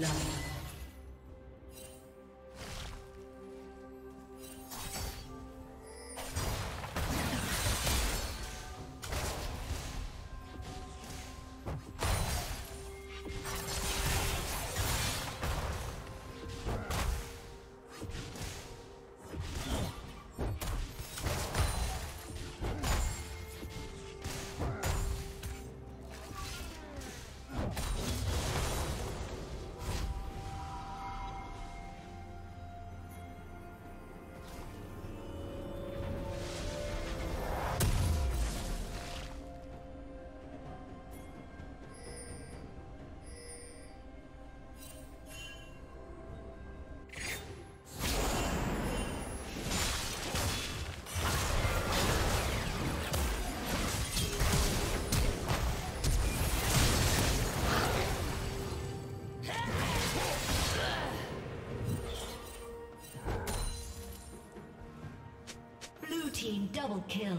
love. Double kill.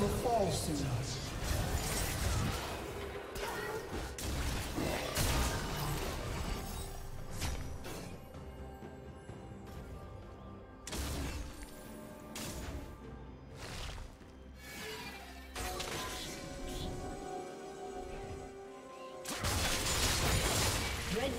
will fall soon. Red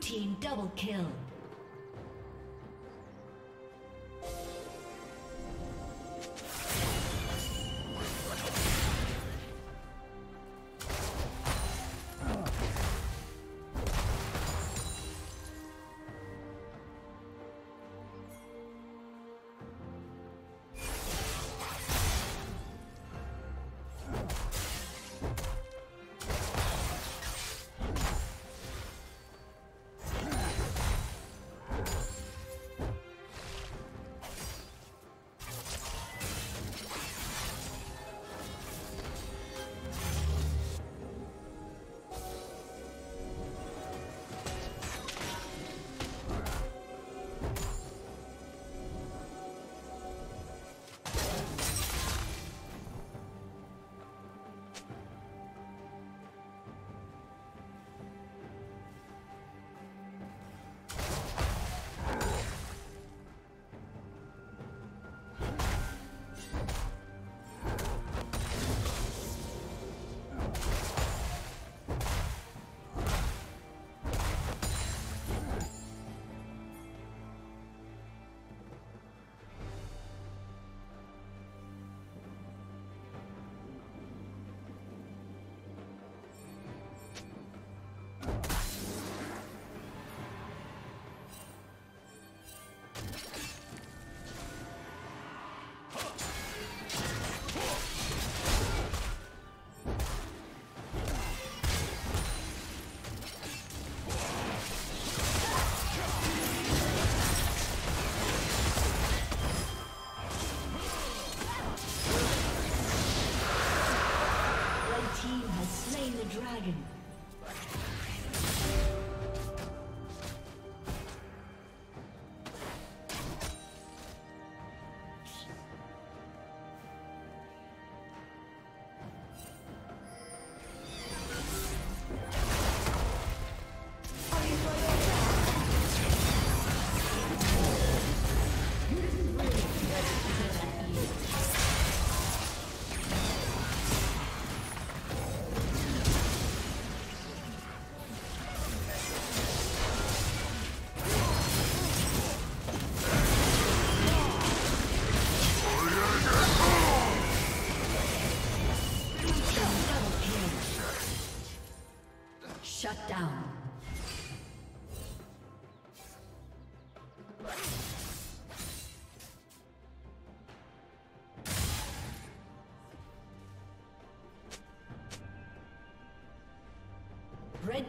Team double kill. Shut down. Red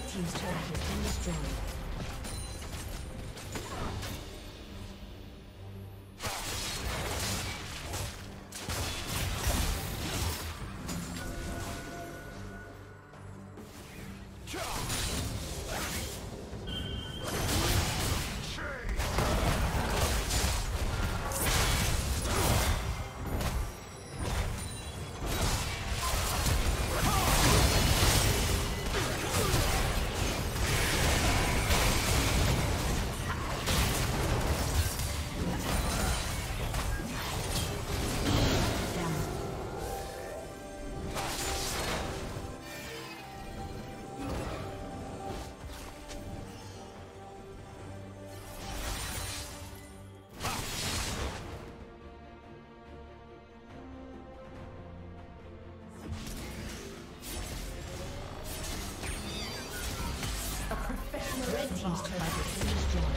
Red team's turret has been destroyed. Team's turret has been destroyed.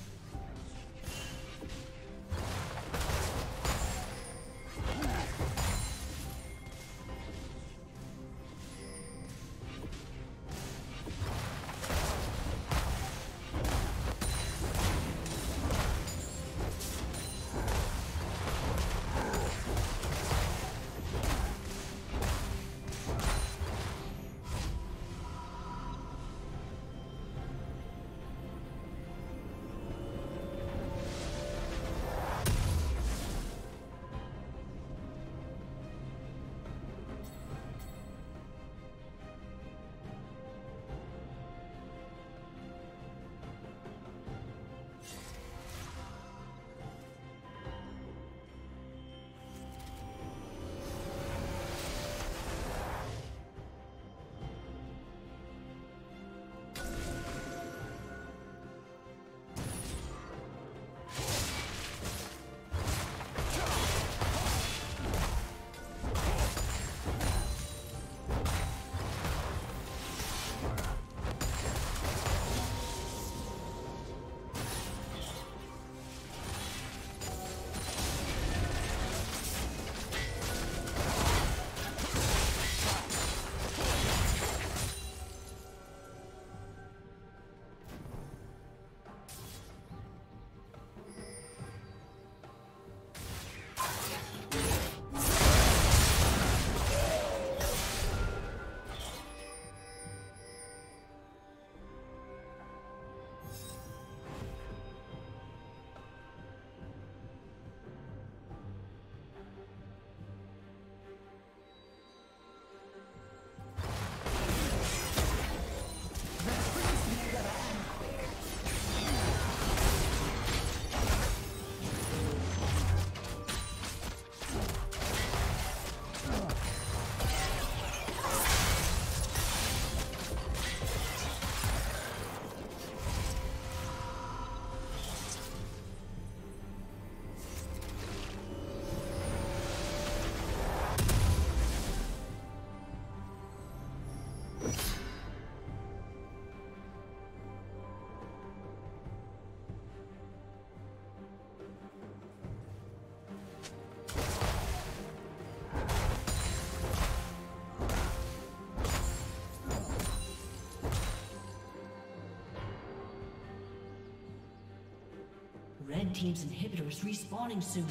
Red team's inhibitor is respawning soon.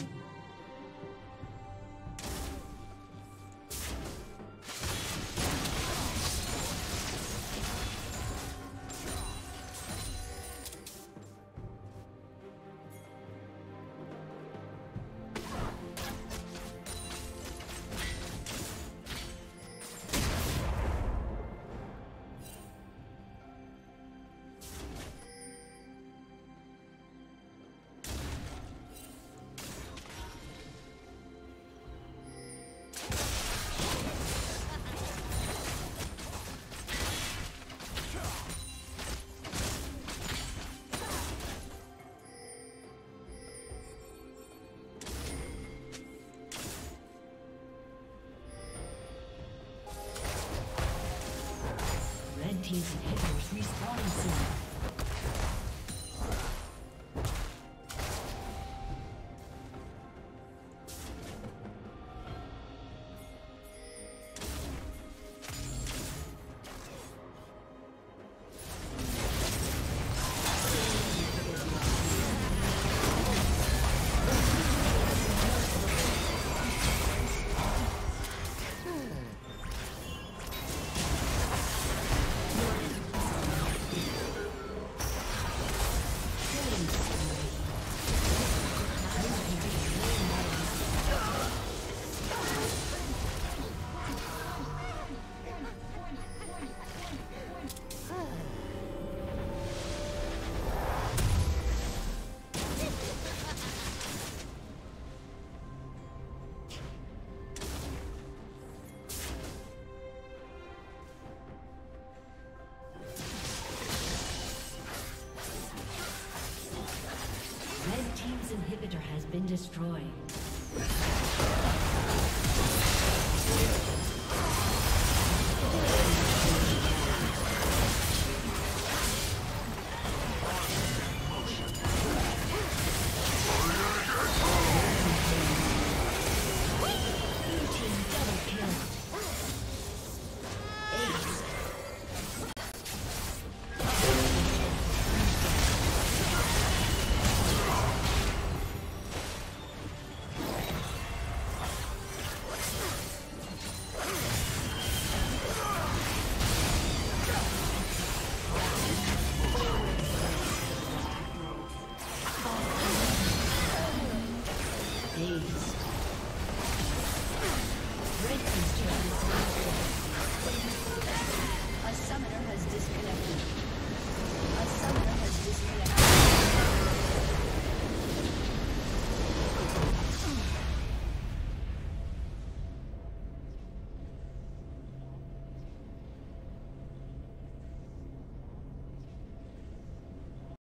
Team's inhibitors respawning soon. Inhibitor has been destroyed.